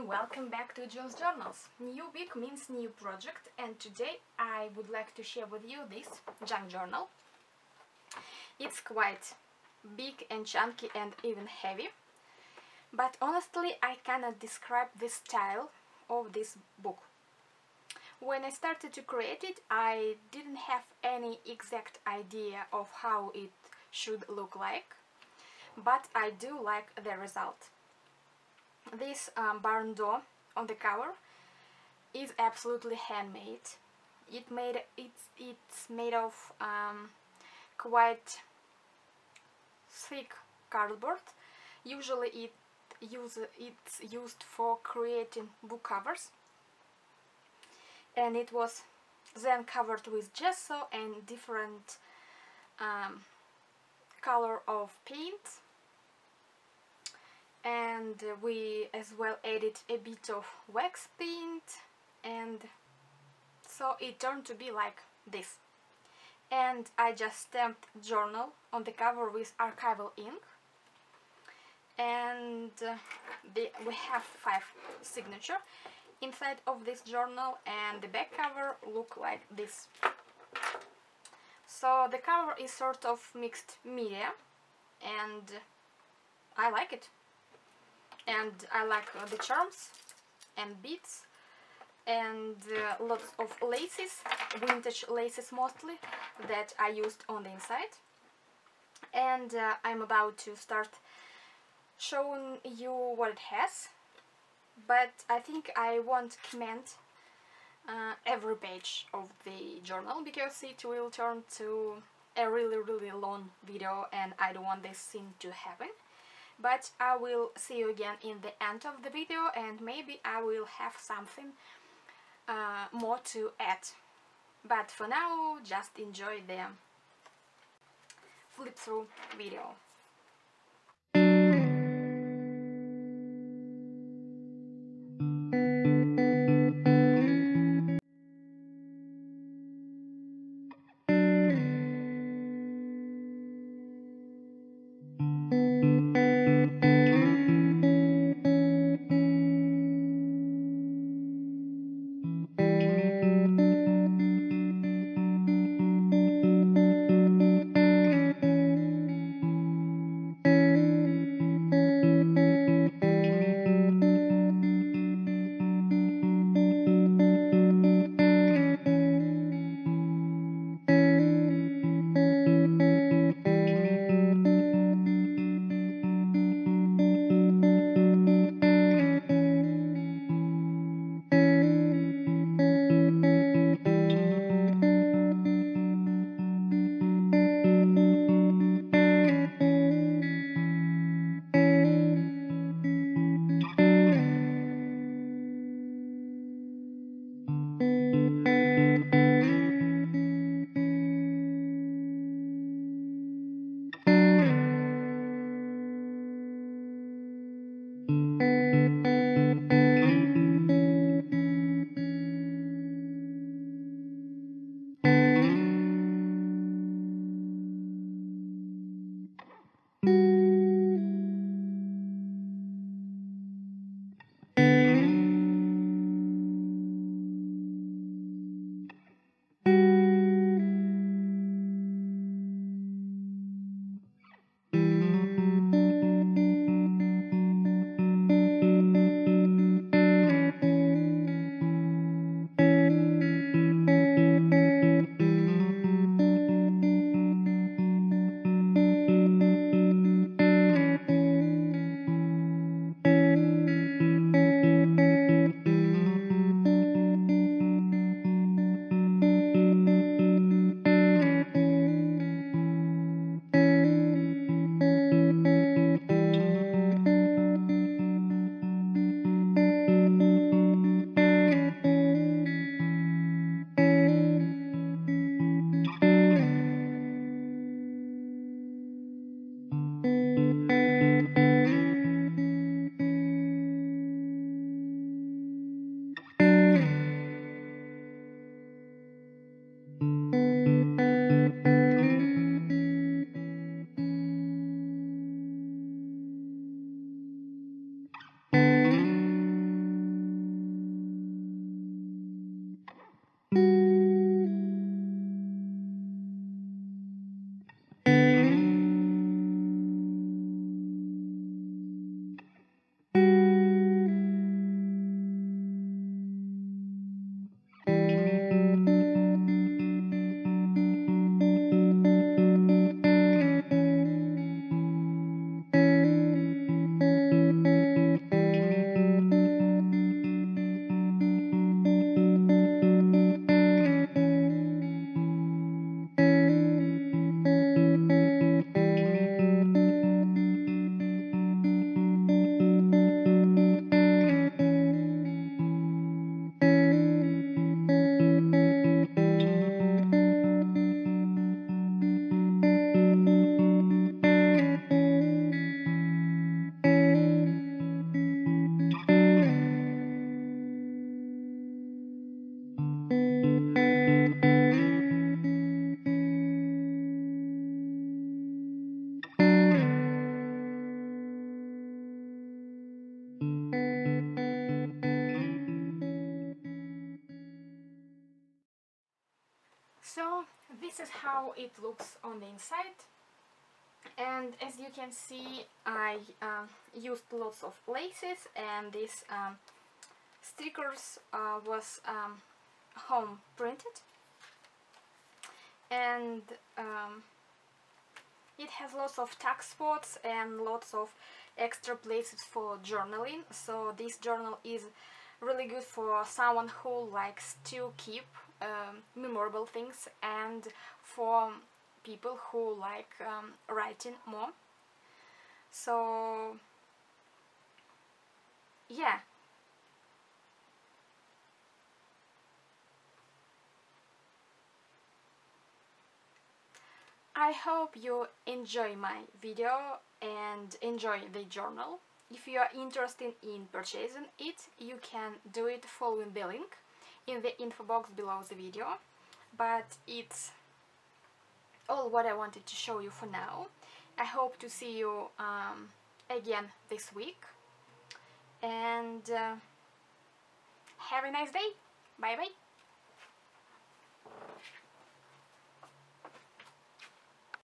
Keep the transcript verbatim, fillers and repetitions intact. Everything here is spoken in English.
and welcome back to June's Journals. New week means new project, and today I would like to share with you this junk journal. It's quite big and chunky and even heavy, but honestly I cannot describe the style of this book. When I started to create it, I didn't have any exact idea of how it should look like, but I do like the result. This um, barn door on the cover is absolutely handmade. It made it's it's made of um, quite thick cardboard. Usually, it use it's used for creating book covers, and it was then covered with gesso and different um, color of paint. And we as well added a bit of wax paint, and so it turned to be like this. And I just stamped journal on the cover with archival ink, and uh, the, we have five signatures inside of this journal, and the back cover look like this. So the cover is sort of mixed media, and I like it. And I like uh, the charms and beads and uh, lots of laces, vintage laces mostly, that I used on the inside. And uh, I'm about to start showing you what it has, but I think I won't comment uh, every page of the journal, because it will turn to a really really long video and I don't want this thing to happen. But I will see you again in the end of the video, and maybe I will have something uh, more to add. But for now, just enjoy the flip through video. now this is how it looks on the inside. And as you can see, I uh, used lots of laces, and these um, stickers uh, was um, home printed, and um, it has lots of tag spots and lots of extra places for journaling. So this journal is really good for someone who likes to keep um, memorable things, and for people who like um, writing more. So yeah, I hope you enjoy my video and enjoy the journal. If you are interested in purchasing it, you can do it following the link in the info box below the video, but it's all what I wanted to show you for now. I hope to see you um, again this week, and uh, have a nice day. Bye bye.